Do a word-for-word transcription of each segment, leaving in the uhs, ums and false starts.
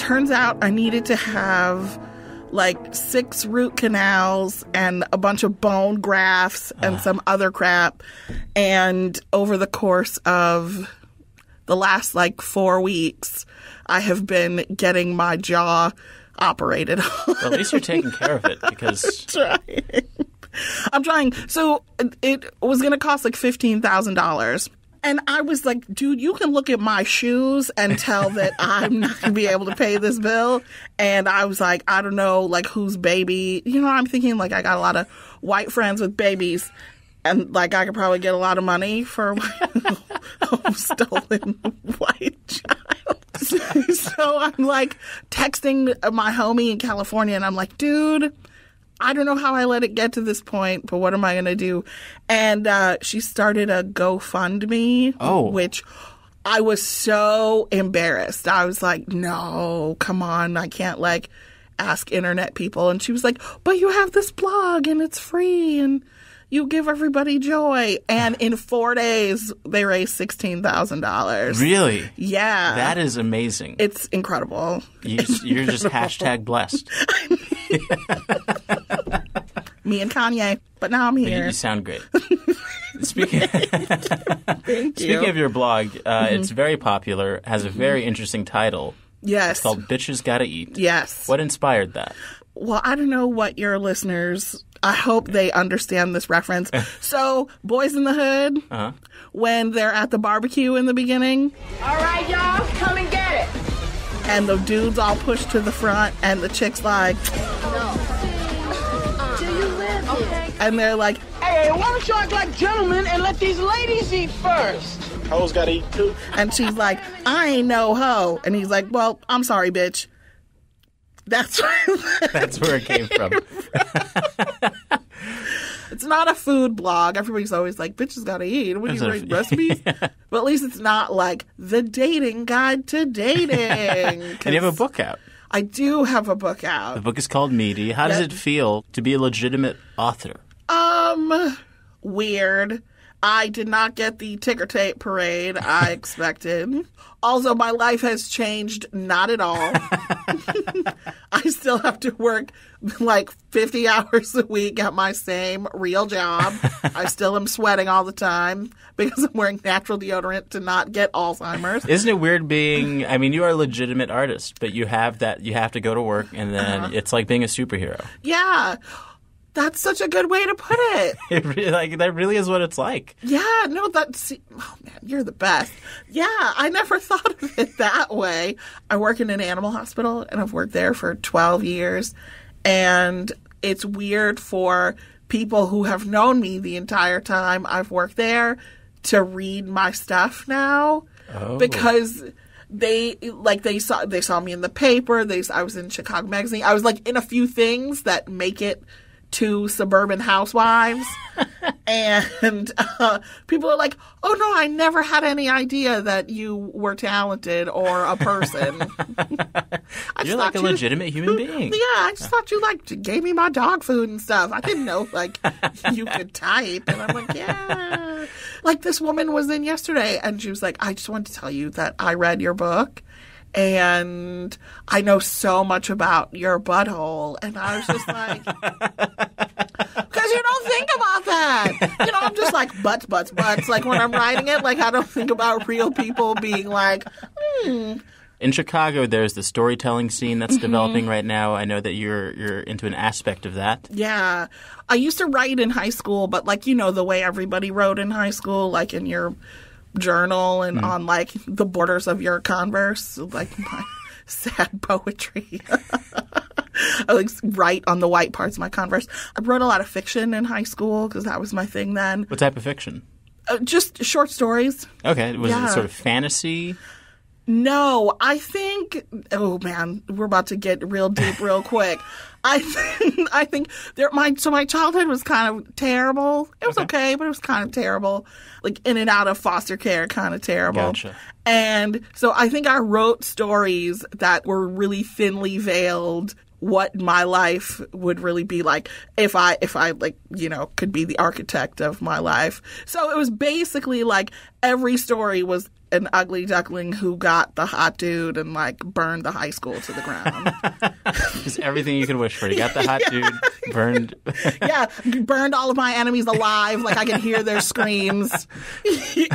turns out I needed to have like six root canals and a bunch of bone grafts and uh. some other crap. And over the course of the last like four weeks, I have been getting my jaw operated on. Well, at least you're taking care of it because... I'm trying. I'm trying. So it was going to cost like fifteen thousand dollars. And I was like, dude, you can look at my shoes and tell that I'm not going to be able to pay this bill. And I was like, I don't know, like, whose baby? You know, I'm thinking, like, I got a lot of white friends with babies. And, like, I could probably get a lot of money for a stolen white child. So I'm, like, texting my homie in California, and I'm like, dude, I don't know how I let it get to this point, but what am I going to do? And uh, she started a GoFundMe, oh. which I was so embarrassed. I was like, no, come on. I can't, like, ask internet people. And she was like, but you have this blog, and it's free, and you give everybody joy. And in four days, they raised sixteen thousand dollars. Really? Yeah. That is amazing. It's incredible. You, it's you're incredible. Just hashtag blessed. I mean, me and Kanye. But now I'm here. You, you sound great. Speaking, Thank you. Speaking of your blog, uh, mm-hmm. it's very popular, has a very interesting title. Yes. It's called Bitches Gotta Eat. Yes. What inspired that? Well, I don't know what your listeners... I hope they understand this reference. So, Boys in the Hood, uh-huh. when they're at the barbecue in the beginning. All right, y'all, come and get it. And the dudes all push to the front, and the chick's like, no. Do you live here? Okay. And they're like, hey, why don't you act like gentlemen and let these ladies eat first? Hoes gotta eat too. And she's like, I ain't no hoe. And he's like, well, I'm sorry, bitch. That's where, That's where it came, came from. from. It's not a food blog. Everybody's always like, bitches gotta eat. What do you write, recipes? Yeah. But at least it's not like the dating guide to dating. And you have a book out. I do have a book out. The book is called Meaty. How does that, it feel to be a legitimate author? Um, weird. I did not get the ticker tape parade I expected. Also, my life has changed not at all. I still have to work like fifty hours a week at my same real job. I still am sweating all the time because I'm wearing natural deodorant to not get Alzheimer's. Isn't it weird being, I mean, you are a legitimate artist, but you have that, you have to go to work and then uh-huh. it's like being a superhero. Yeah. That's such a good way to put it. It really, like, that really is what it's like. Yeah, no, that's – oh, man, you're the best. Yeah, I never thought of it that way. I work in an animal hospital, and I've worked there for twelve years. And it's weird for people who have known me the entire time I've worked there to read my stuff now oh. because – They like they saw they saw me in the paper. They I was in Chicago Magazine. I was like in a few things that make it to Suburban Housewives, and uh, people are like, "Oh no, I never had any idea that you were talented or a person." I You're like a you, legitimate human being. Yeah, I just thought you like gave me my dog food and stuff. I didn't know like you could type, and I'm like, yeah. Like, this woman was in yesterday, and she was like, I just wanted to tell you that I read your book, and I know so much about your butthole. And I was just like, because you don't think about that. You know, I'm just like, butts, butts, butts. Like, when I'm writing it, like, I don't think about real people being like, hmm. In Chicago, there's the storytelling scene that's mm-hmm. developing right now. I know that you're you're into an aspect of that. Yeah. I used to write in high school, but, like, you know, the way everybody wrote in high school, like in your journal and mm. on, like, the borders of your Converse, like my sad poetry. I, like, write on the white parts of my Converse. I wrote a lot of fiction in high school because that was my thing then. What type of fiction? Uh, just short stories. Okay. Was yeah. it sort of fantasy? No, I think – oh, man, we're about to get real deep real quick. I think, I think there, my so my childhood was kind of terrible. It was okay. okay, but it was kind of terrible, like in and out of foster care kind of terrible. Gotcha. And so I think I wrote stories that were really thinly veiled what my life would really be like if I, if I like, you know, could be the architect of my life. So it was basically like every story was – an ugly duckling who got the hot dude and like burned the high school to the ground. Just everything you could wish for. He got the hot yeah. dude, burned. yeah, burned all of my enemies alive. Like I could hear their screams.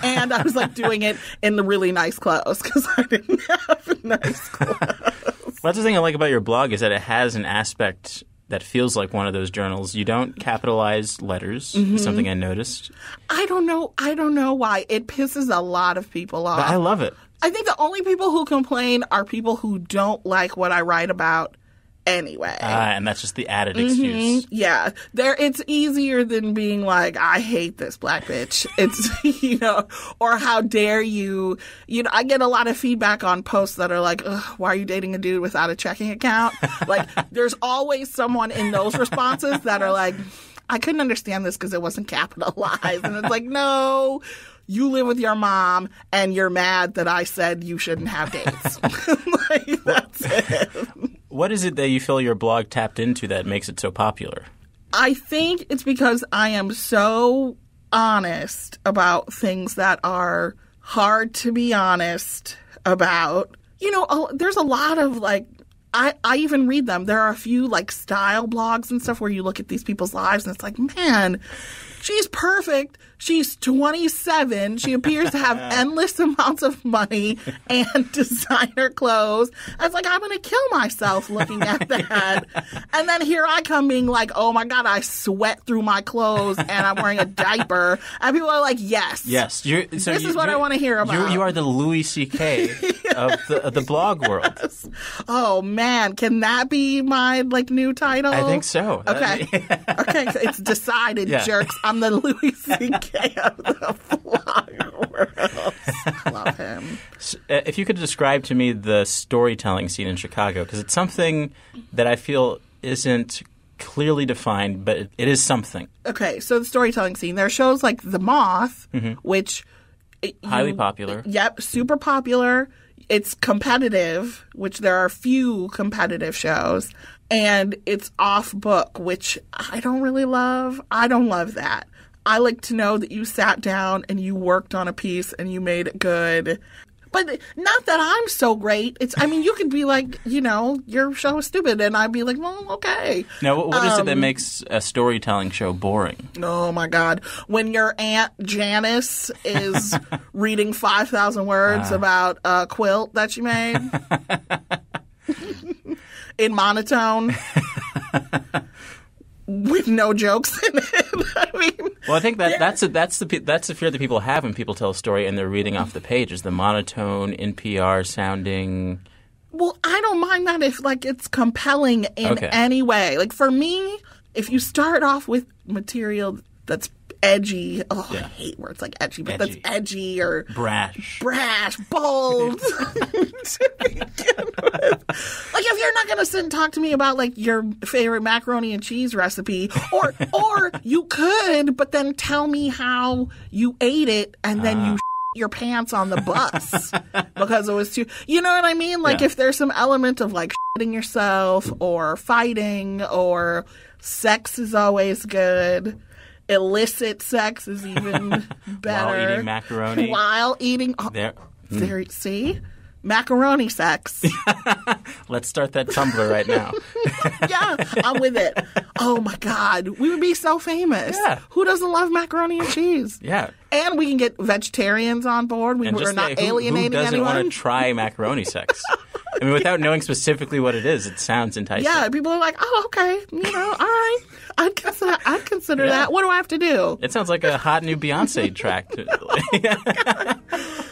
And I was like doing it in the really nice clothes because I didn't have nice clothes. Well, that's the thing I like about your blog is that it has an aspect that feels like one of those journals. You don't capitalize letters, mm-hmm. is something I noticed. I don't know. I don't know why. It pisses a lot of people off. But I love it. I think the only people who complain are people who don't like what I write about anyway. Ah, and that's just the added mm-hmm. excuse. Yeah. There, it's easier than being like, I hate this black bitch. It's, you know, or how dare you. You know, I get a lot of feedback on posts that are like, ugh, why are you dating a dude without a checking account? Like, there's always someone in those responses that are like, I couldn't understand this because it wasn't capitalized. And it's like, no. You live with your mom, and you're mad that I said you shouldn't have dates. Like, that's it. What is it that you feel your blog tapped into that makes it so popular? I think it's because I am so honest about things that are hard to be honest about. You know, there's a lot of, like, I, I even read them. There are a few, like, style blogs and stuff where you look at these people's lives, and it's like, man, she's perfect. She's twenty-seven. She appears to have endless amounts of money and designer clothes. I was like, I'm going to kill myself looking at that. And then here I come being like, oh, my God, I sweat through my clothes and I'm wearing a diaper. And people are like, yes. Yes. You're, so this you, is what I want to hear about. You are the Louis C K of the, of the blog yes. world. Oh, man. Can that be my, like, new title? I think so. Okay. Yeah. Okay. So it's decided, yeah. jerks. I'm the Louis C K of the blog world. Love him. So, uh, if you could describe to me the storytelling scene in Chicago, because it's something that I feel isn't clearly defined, but it, it is something. Okay, so the storytelling scene. There are shows like The Moth, mm-hmm. which it, highly you, popular. Yep, super popular. It's competitive, which there are few competitive shows. And it's off book, which I don't really love. I don't love that. I like to know that you sat down and you worked on a piece and you made it good. But not that I'm so great. It's, I mean, you could be like, you know, your show is stupid. And I'd be like, well, okay. Now, what um, is it that makes a storytelling show boring? Oh, my God. When your Aunt Janice is reading five thousand words uh. about a quilt that she made. In monotone, with no jokes in it. I mean, well, I think that yeah. that's a, that's the that's the fear that people have when people tell a story and they're reading off the page is the monotone N P R sounding. Well, I don't mind that if like it's compelling in okay. any way. Like for me, if you start off with material that's edgy. Oh, yeah. I hate words like edgy, but edgy. That's edgy or brash, brash, bold. To begin with. Like if you're not gonna sit and talk to me about like your favorite macaroni and cheese recipe, or or you could, but then tell me how you ate it and then uh. you. Your pants on the bus because it was too, you know what I mean? Like yeah. if there's some element of like shitting yourself or fighting or sex is always good. Illicit sex is even better. While eating macaroni. While eating. Oh, there. There, mm. See? Macaroni sex. Let's start that Tumblr right now. Yeah, I'm with it. Oh, my God. We would be so famous. Yeah. Who doesn't love macaroni and cheese? Yeah. And we can get vegetarians on board. We, we're not say, alienating anyone. Who doesn't anyone? Want to try macaroni sex? I mean, without knowing specifically what it is, it sounds enticing. Yeah, people are like, oh, okay. You know, all right. I'd consider, I'd consider yeah. that. What do I have to do? It sounds like a hot new Beyonce track. Oh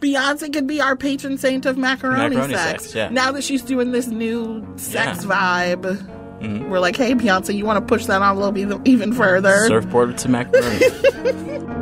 Beyonce could be our patron saint of macaroni, macaroni sex. sex yeah. Now that she's doing this new sex yeah. vibe, mm-hmm. we're like, hey, Beyonce, you want to push that envelope even further? Surfboard to macaroni.